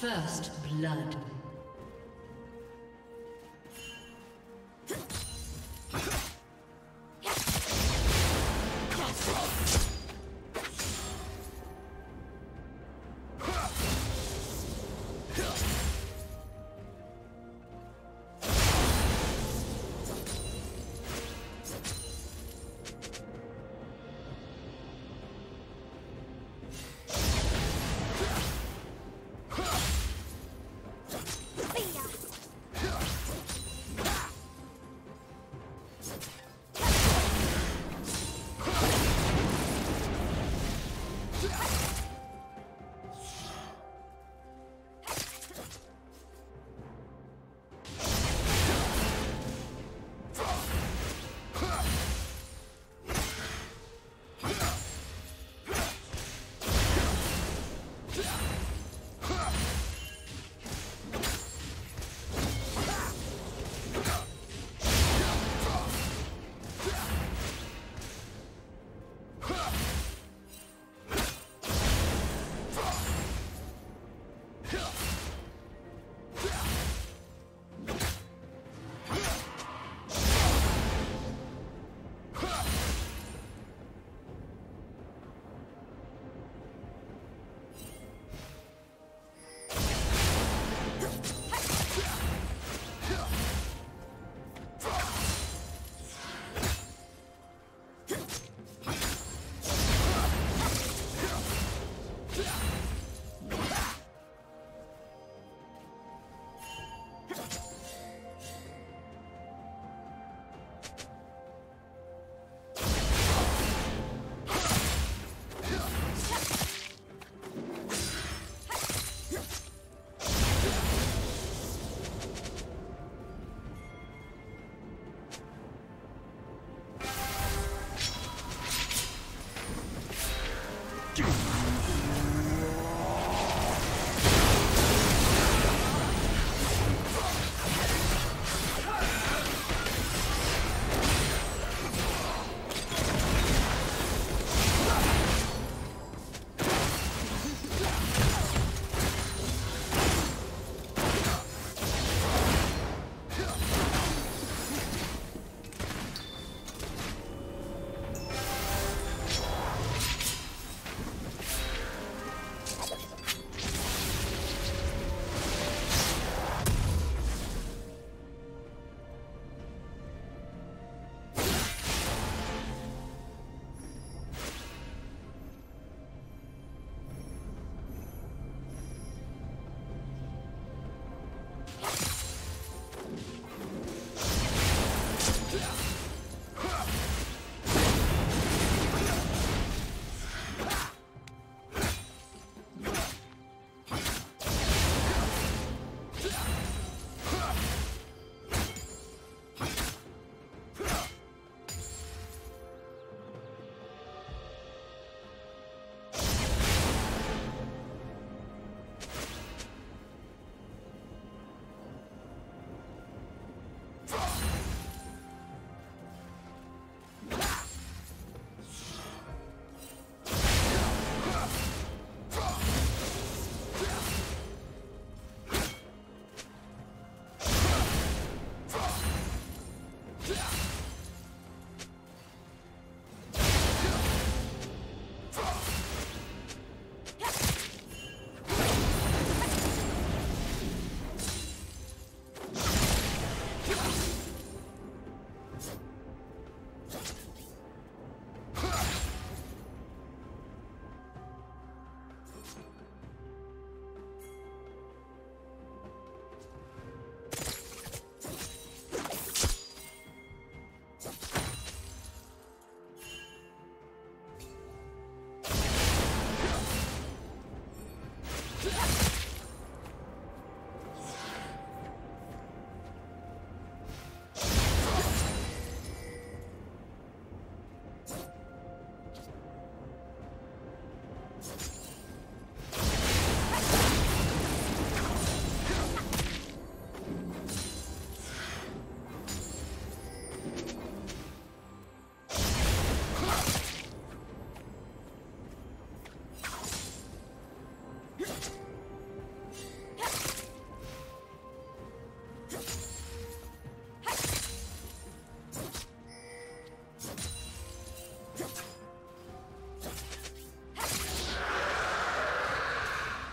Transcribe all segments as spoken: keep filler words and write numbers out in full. First blood. Let's go.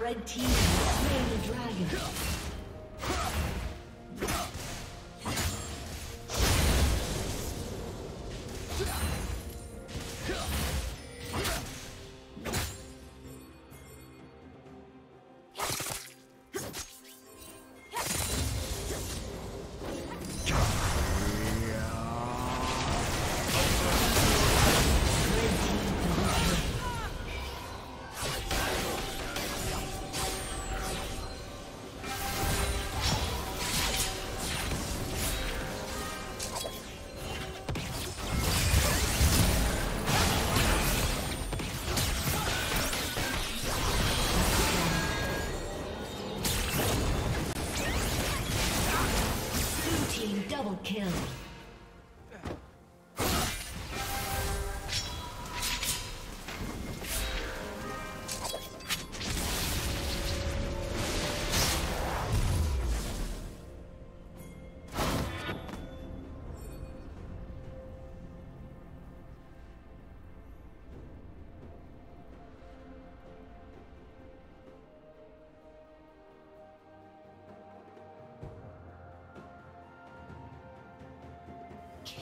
Red team slain the dragon. Kill.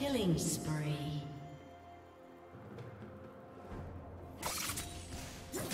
Killing spree. Yeah.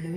Blue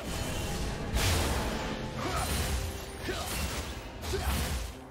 turret has been destroyed.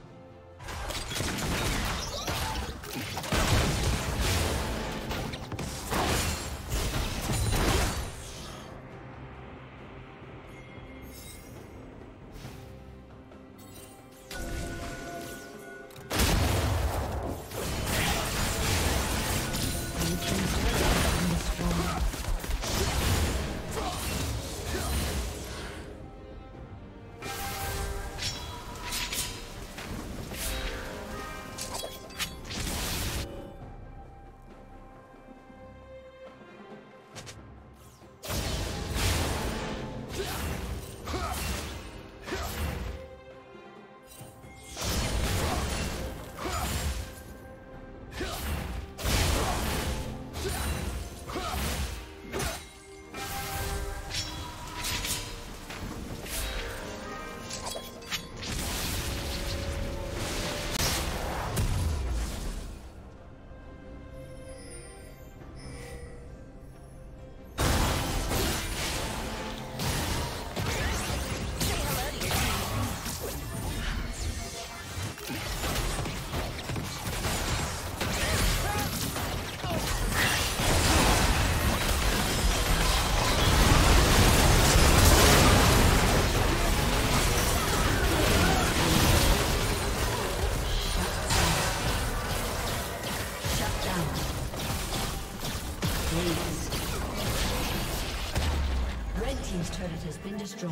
Destroyed.